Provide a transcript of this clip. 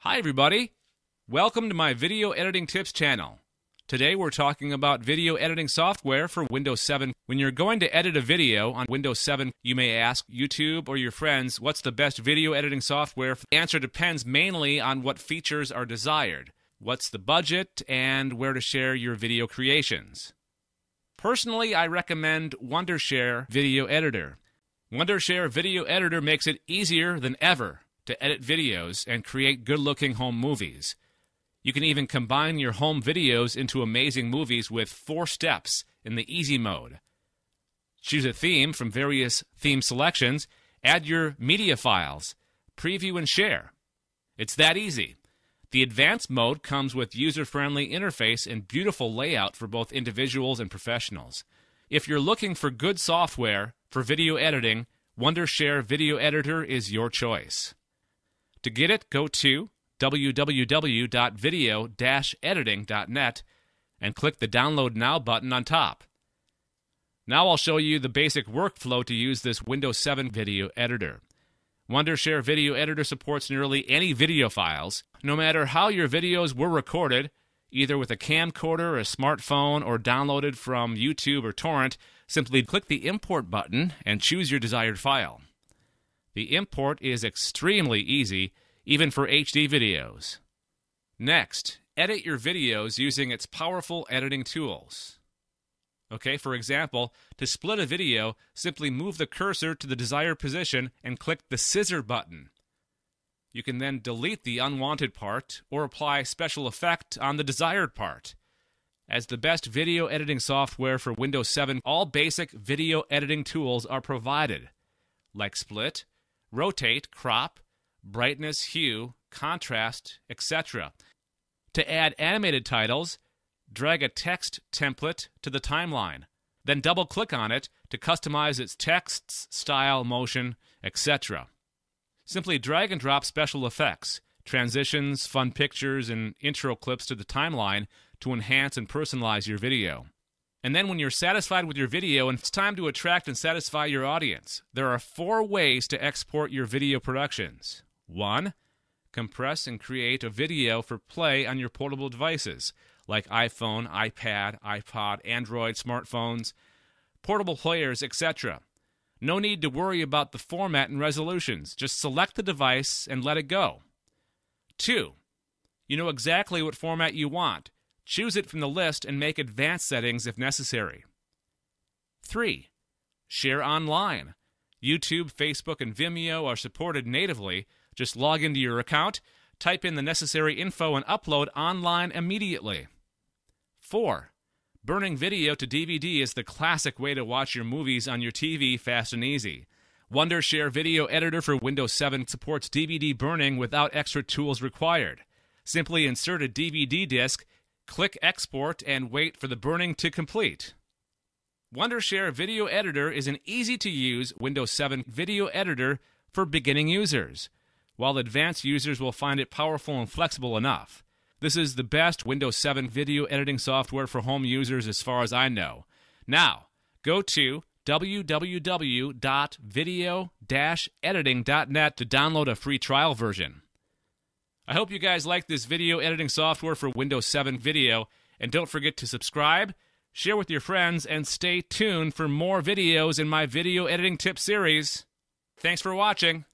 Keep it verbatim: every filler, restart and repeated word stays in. Hi everybody! Welcome to my Video Editing Tips channel. Today we're talking about video editing software for Windows seven. When you're going to edit a video on Windows seven, you may ask YouTube or your friends, what's the best video editing software? The answer depends mainly on what features are desired, what's the budget, and where to share your video creations. Personally, I recommend Wondershare Video Editor. Wondershare Video Editor makes it easier than ever to edit videos and create good-looking home movies. You can even combine your home videos into amazing movies with four steps in the easy mode. Choose a theme from various theme selections, add your media files, preview and share. It's that easy. The advanced mode comes with user-friendly interface and beautiful layout for both individuals and professionals. If you're looking for good software for video editing, Wondershare Video Editor is your choice. To get it, go to w w w dot video editing dot net and click the Download Now button on top. Now I'll show you the basic workflow to use this Windows seven video editor. Wondershare Video Editor supports nearly any video files, no matter how your videos were recorded, either with a camcorder, a smartphone, or downloaded from YouTube or Torrent. Simply click the Import button and choose your desired file. The import is extremely easy, even for H D videos. Next, edit your videos using its powerful editing tools. Okay, for example, to split a video, simply move the cursor to the desired position and click the scissor button. You can then delete the unwanted part or apply special effect on the desired part. As the best video editing software for Windows seven, all basic video editing tools are provided, like split, rotate, crop, brightness, hue, contrast, et cetera. To add animated titles, drag a text template to the timeline, then double-click on it to customize its texts, style, motion, et cetera. Simply drag and drop special effects, transitions, fun pictures, and intro clips to the timeline to enhance and personalize your video. And then when you're satisfied with your video and it's time to attract and satisfy your audience, there are four ways to export your video productions. One, compress and create a video for play on your portable devices, like iPhone, iPad, iPod, Android, smartphones, portable players, et cetera. No need to worry about the format and resolutions. Just select the device and let it go. Two, you know exactly what format you want. Choose it from the list and make advanced settings if necessary. Three. Share online. YouTube, Facebook, and Vimeo are supported natively. Just log into your account, type in the necessary info, and upload online immediately. Four. Burning video to D V D is the classic way to watch your movies on your T V fast and easy. Wondershare Video Editor for Windows seven supports D V D burning without extra tools required. Simply insert a D V D disc, click Export, and wait for the burning to complete. Wondershare Video Editor is an easy-to-use Windows seven video editor for beginning users, while advanced users will find it powerful and flexible enough. This is the best Windows seven video editing software for home users as far as I know. Now, go to w w w dot video editing dot net to download a free trial version. I hope you guys like this video editing software for Windows seven video, and don't forget to subscribe, share with your friends, and stay tuned for more videos in my video editing tip series. Thanks for watching.